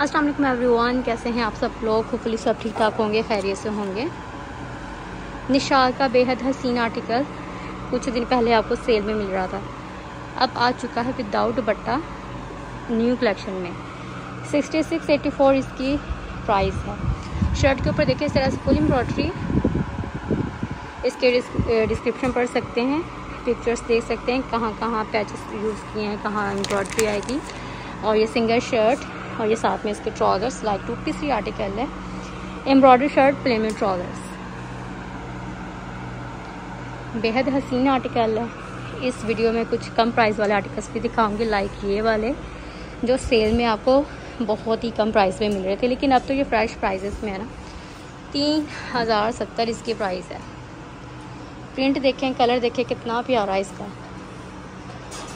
अस्सलाम वालेकुम एवरीवन, कैसे हैं आप सब लोग। होपफुली सब ठीक ठाक होंगे, खैरियत से होंगे। निशात का बेहद हसीन आर्टिकल कुछ दिन पहले आपको सेल में मिल रहा था, अब आ चुका है विदाउट दुपट्टा न्यू कलेक्शन में। 6684 इसकी प्राइस है। शर्ट के ऊपर देखिए इस तरह से फुल एम्ब्रॉयडरी, इसके डिस्क्रिप्शन पढ़ सकते हैं, पिक्चर्स देख सकते हैं कहाँ कहाँ पैचेस यूज़ किए हैं, कहाँ एम्ब्रॉयडरी आएगी। और ये सिंगल शर्ट और ये साथ में इसके ट्राउजर्स, लाइक 2 पीस आर्टिकल है। एम्ब्रॉयडरी शर्ट, प्लेन ट्राउजर्स, बेहद हसीन आर्टिकल है। इस वीडियो में कुछ कम प्राइस वाले आर्टिकल्स भी दिखाऊंगी, लाइक ये वाले जो सेल में आपको बहुत ही कम प्राइस में मिल रहे थे, लेकिन अब तो ये फ्रेश प्राइसेस में है ना। 3070 इसकी प्राइस है। प्रिंट देखें, कलर देखें, कितना प्यारा है इसका।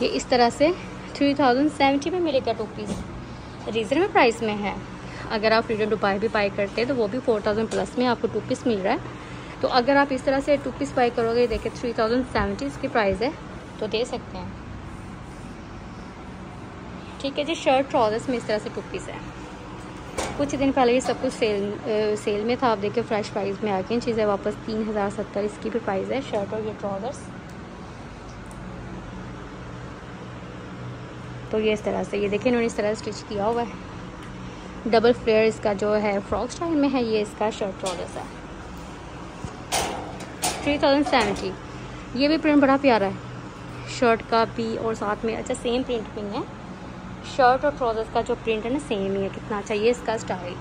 ये इस तरह से 3070 में मिलेगा 2 पीस, रीजनेबल प्राइस में है। अगर आप फ्रीडम दुबई भी बाई करते हैं तो वो भी 4000+ में आपको 2 पीस मिल रहा है। तो अगर आप इस तरह से 2 पीस बाई करोगे, देखें 3070 इसकी प्राइस है, तो दे सकते हैं। ठीक है जी। शर्ट ट्राउजर्स में इस तरह से 2 पीस है। कुछ दिन पहले ये सब कुछ सेल में था, आप देखिए फ्रेश प्राइस में आ गई चीज़ें वापस। 3070 इसकी भी प्राइस है, शर्ट और ये ट्राउजर्स। तो ये इस तरह से, ये देखिए इन्होंने इस तरह स्टिच किया हुआ है। डबल फ्लेयर इसका जो है फ्रॉक स्टाइल में है, ये इसका शर्ट ट्राउजर्स है। 3070, ये भी प्रिंट बड़ा प्यारा है शर्ट का भी, और साथ में अच्छा सेम प्रिंट भी है। शर्ट और ट्राउजर्स का जो प्रिंट है ना सेम ही है, कितना अच्छा। ये इसका स्टाइल,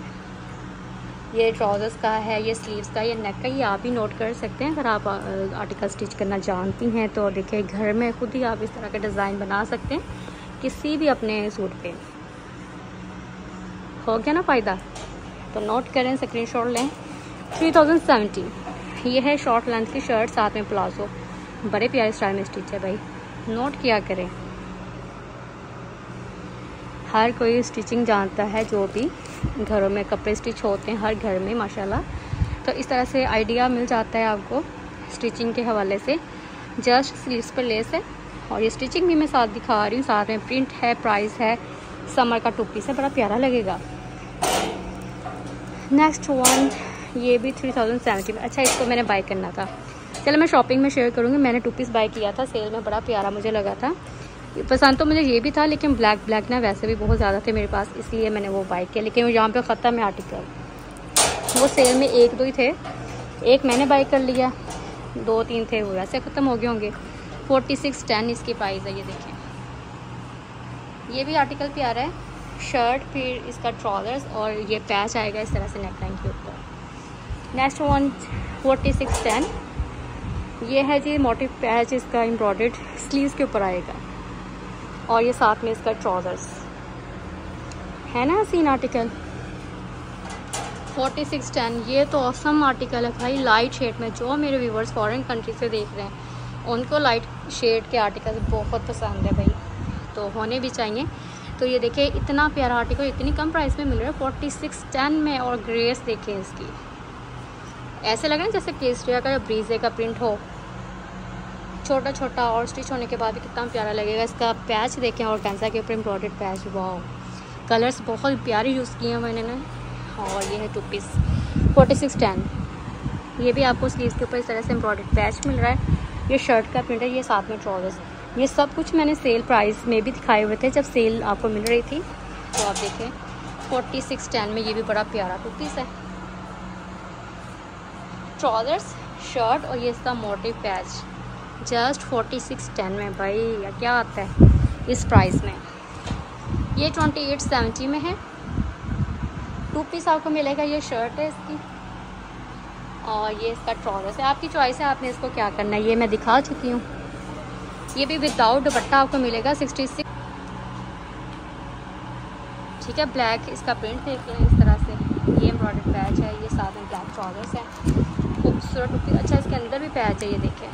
ये ट्राउजर्स का है, ये स्लीव्स का, ये नेक का। ये आप ही नोट कर सकते हैं अगर आप आर्टिकल स्टिच करना जानती हैं तो। देखिए घर में खुद ही आप इस तरह के डिज़ाइन बना सकते हैं किसी भी अपने सूट पे। हो गया ना फ़ायदा, तो नोट करें, स्क्रीनशॉट लें। 3070, ये है शॉर्ट लेंथ की शर्ट, साथ में प्लाजो, बड़े प्यारे स्टाइल में स्टिच है भाई। नोट किया करें, हर कोई स्टिचिंग जानता है, जो भी घरों में कपड़े स्टिच होते हैं हर घर में माशाल्लाह। तो इस तरह से आइडिया मिल जाता है आपको स्टिचिंग के हवाले से। जस्ट स्लीव्स पर लेस है, और ये स्टिचिंग भी मैं साथ दिखा रही हूँ, साथ में प्रिंट है, प्राइस है। समर का 2 पीस है, बड़ा प्यारा लगेगा। नेक्स्ट वन, ये भी 3070 में। अच्छा, इसको मैंने बाय करना था, चलो मैं शॉपिंग में शेयर करूँगी। मैंने 2 पीस बाय किया था सेल में, बड़ा प्यारा मुझे लगा था, पसंद तो मुझे ये भी था, लेकिन ब्लैक ना वैसे भी बहुत ज़्यादा थे मेरे पास, इसलिए मैंने वो बाय किया। लेकिन यहाँ पर ख़त्म है आर्टिकल, वो सेल में 1-2 ही थे। एक मैंने बाय कर लिया, 2-3 थे वो वैसे ख़त्म हो गए होंगे। 4610 इसकी प्राइस है। ये देखें, ये भी आर्टिकल प्यारा है। शर्ट, फिर इसका ट्राउजर्स, और ये पैच आएगा इस तरह से नेकलाइन के ऊपर। नेक्स्ट वन 4610, ये है जी मोटिव पैच, इसका एम्ब्रॉयडर्ड स्लीव्स के ऊपर आएगा, और ये साथ में इसका ट्राउजर्स है ना। सीन आर्टिकल 4610, ये तो ऑसम आर्टिकल है भाई। लाइट शेड में, जो मेरे व्यूवर्स फॉरेन कंट्री से देख रहे हैं उनको लाइट शेड के आर्टिकल बहुत पसंद है भाई, तो होने भी चाहिए। तो ये देखिए इतना प्यारा आर्टिकल इतनी कम प्राइस में मिल रहा है 4610 में। और ग्रेस देखें इसकी, ऐसे लग रहा है जैसे केसरिया का या ब्रीजे का प्रिंट हो, छोटा छोटा, और स्टिच होने के बाद भी कितना प्यारा लगेगा। इसका पैच देखें, और कैंसा के ऊपर एम्ब्रॉयडर्ड पैच। वाह, कलर्स बहुत प्यारे यूज़ किए हैं मैंने ना। और ये है 2 पीस 4610, ये भी आपको स्लीव्स के ऊपर इस तरह से एम्ब्रॉयडर्ड पैच मिल रहा है। ये शर्ट का प्रिंट है, ये साथ में ट्राउजर्स। ये सब कुछ मैंने सेल प्राइस में भी दिखाए हुए थे जब सेल आपको मिल रही थी, तो आप देखें। 4610 में ये भी बड़ा प्यारा 2 पीस है। ट्राउजर्स, शर्ट, और ये इसका मोटिव पैच। जस्ट 4610 में भाई, या क्या आता है इस प्राइस में। ये 2870 में है, 2 पीस आपको मिलेगा। ये शर्ट है इसकी, और ये इसका ट्राउजर्स है। आपकी चॉइस है आपने इसको क्या करना है, ये मैं दिखा चुकी हूँ। ये भी विदाउट दुपट्टा आपको मिलेगा 66। ठीक है, ब्लैक इसका प्रिंट देखें इस तरह से, ये एम्ब्रॉयडर्ड पैच है, ये साथ में ब्लैक ट्राउजर्स है। खूबसूरत, अच्छा इसके अंदर भी पैच है, ये देखें,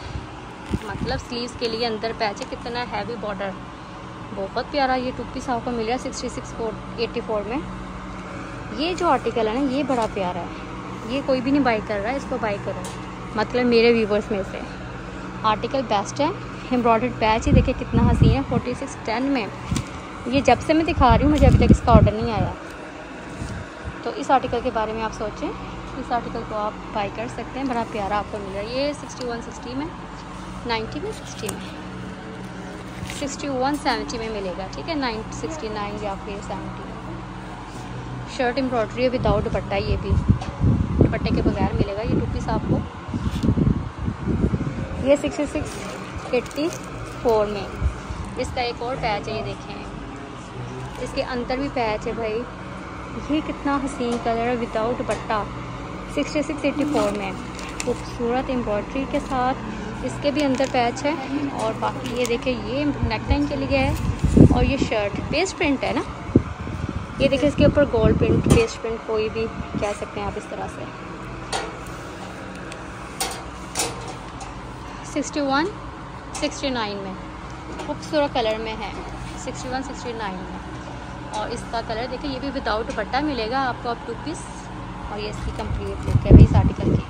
मतलब स्लीव्स के लिए अंदर पैच है। कितना हैवी बॉर्डर, बहुत प्यारा। ये 2 पीस आपको मिल रहा है 6684 में। ये जो आर्टिकल है ना, ये बड़ा प्यारा है, ये कोई भी नहीं बाई कर रहा है, इसको बाई करो, मतलब मेरे व्यूवर्स में से। आर्टिकल बेस्ट है, एम्ब्रॉयडर्ड पैच ही देखिए कितना हसीन है 4610 में। ये जब से मैं दिखा रही हूँ मुझे अभी तक इसका ऑर्डर नहीं आया, इस आर्टिकल के बारे में आप सोचें, इस आर्टिकल को आप बाई कर सकते हैं। बड़ा प्यारा आपको मिल रहा है। ये 6160 में, 90 में, 60 में, 6170 में मिलेगा, ठीक है। 969 या फिर 70। शर्ट एम्ब्रॉयडरी है विदाउट दुपट्टा, ये भी दुपट्टे के बगैर मिलेगा। ये टू पीस आपको ये 6684 में। इसका एक और पैच है, ये देखें, इसके अंदर भी पैच है भाई। ये कितना हसीन कलर है, विदाउट दुपट्टा 6684 में, खूबसूरत एम्ब्रॉयडरी के साथ। इसके भी अंदर पैच है और बाकी ये देखिए, ये नेक लाइन चली गया है। और ये शर्ट पेस्ट प्रिंट है ना, ये देखिए, इसके ऊपर गोल्ड प्रिंट, पेस्ट प्रिंट, कोई भी कह सकते हैं आप इस तरह से। 6169 में खूबसूरत कलर में है, 6169 में। और इसका कलर देखिए, ये भी विदाउट दुपट्टा मिलेगा आपको, आप टू पीस। और ये इसकी कंप्लीट लुक है इस आर्टिकल की।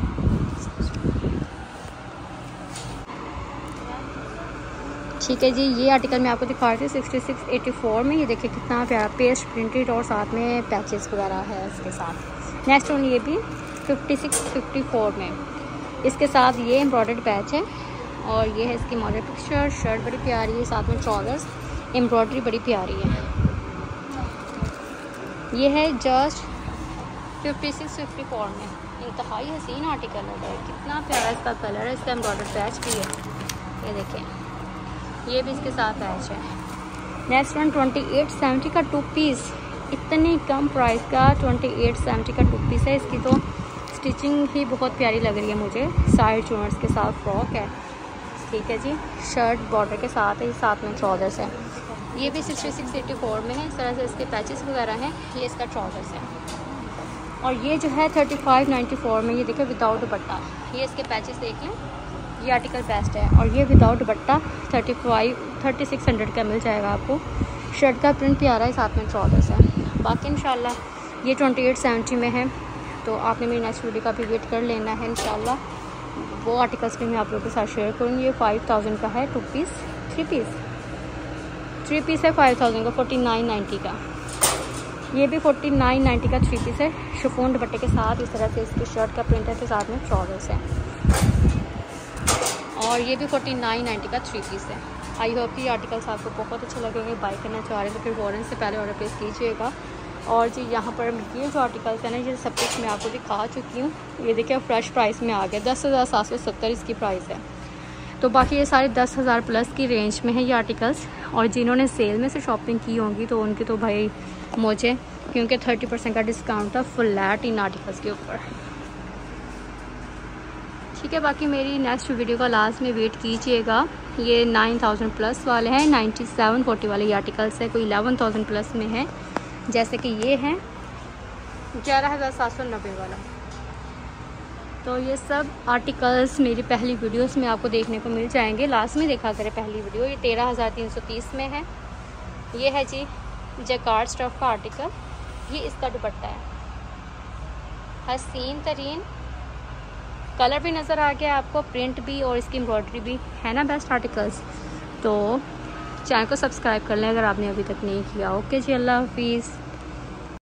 ठीक है जी, ये आर्टिकल मैं आपको दिखा रही थी 6684 में। ये देखिए कितना प्यारा पेस्ट प्रिंटेड और साथ में पैचेस वगैरह है इसके साथ। नेक्स्ट वन, ये भी 5654 में। इसके साथ ये एम्ब्रॉयडर्ड पैच है और ये है इसकी मॉडल पिक्चर। शर्ट बड़ी प्यारी है, साथ में ट्राउजर्स, एम्ब्रॉयडरी बड़ी प्यारी है। ये है जस्ट 5654 में। इंतहाई हसीन आर्टिकल है, कितना प्यारा इसका कलर है। इसका एम्ब्रॉयडर पैच भी है, ये देखें, ये भी इसके साथ पैच है। नेक्स्ट वन 2870 का टू पीस, इतने कम प्राइस का 2870 का टू पीस है। इसकी तो स्टिचिंग ही बहुत प्यारी लग रही है मुझे। साइड चूनर्स के साथ फ्रॉक है, ठीक है जी। शर्ट बॉर्डर के साथ है, साथ में ट्राउजर्स है। ये भी 6684 में है। इस तरह से इसके पैचेस वगैरह हैं। ये इसका ट्राउजर्स है। और ये जो है 3594 में, ये देखिए विदाउट दुपट्टा। ये इसके पैचेस देख लें, ये आर्टिकल बेस्ट है। और ये विदाउट दुपट्टा 3600 का मिल जाएगा आपको। शर्ट का प्रिंट प्यारा है, साथ में ट्राउजर्स है। बाकी इंशाल्लाह ये 2870 में है। तो आपने मेरी नेक्स्ट वीडियो का भी वेट कर लेना है। इंशाल्लाह वो आर्टिकल्स भी मैं आप लोगों के साथ शेयर करूँगी। ये 5000 का है टू पीस, थ्री पीस है 5000 का, 4990 का। ये भी 4990 का थ्री पीस है, शिफॉन दुपट्टे के साथ। इस तरह से इसकी शर्ट का प्रिंट है, तो साथ में ट्राउजर्स है। और ये भी 4990 का थ्री पीस है। आई होप कि आर्टिकल्स आपको बहुत अच्छे लगेंगे। बाय करना चाह रहे हैं तो फिर वॉरेंट से पहले ऑर्डर प्लेस कीजिएगा। और जी यहाँ पर ये जो आर्टिकल्स है ना, ये सब कुछ मैं आपको दिखा चुकी हूँ। ये देखिए फ्रेश प्राइस में आ गया, 10,770 इसकी प्राइस है। तो बाकी ये सारे 10,000 प्लस की रेंज में है ये आर्टिकल्स। और जिन्होंने सेल में से शॉपिंग की होंगी तो उनके तो भाई मुझे, क्योंकि 30% का डिस्काउंट था फ्लैट इन आर्टिकल्स के ऊपर, ठीक है। बाकी मेरी नेक्स्ट वीडियो का लास्ट में वेट कीजिएगा। ये 9000 प्लस वाले हैं, 9740 वाले ये आर्टिकल्स है। कोई 11000 प्लस में है, जैसे कि ये है 11790 वाला। तो ये सब आर्टिकल्स मेरी पहली वीडियोस में आपको देखने को मिल जाएंगे। लास्ट में देखा करें पहली वीडियो। ये 13330 में है। ये है जी जैकार्ड स्टफ का आर्टिकल। ये इसका दुपट्टा है, हसीन तरीन। कलर भी नज़र आ गया आपको, प्रिंट भी और इसकी एम्ब्रॉयडरी भी है ना, बेस्ट आर्टिकल्स। तो चैनल को सब्सक्राइब कर लें अगर आपने अभी तक नहीं किया। ओके जी, अल्लाह हाफिज़।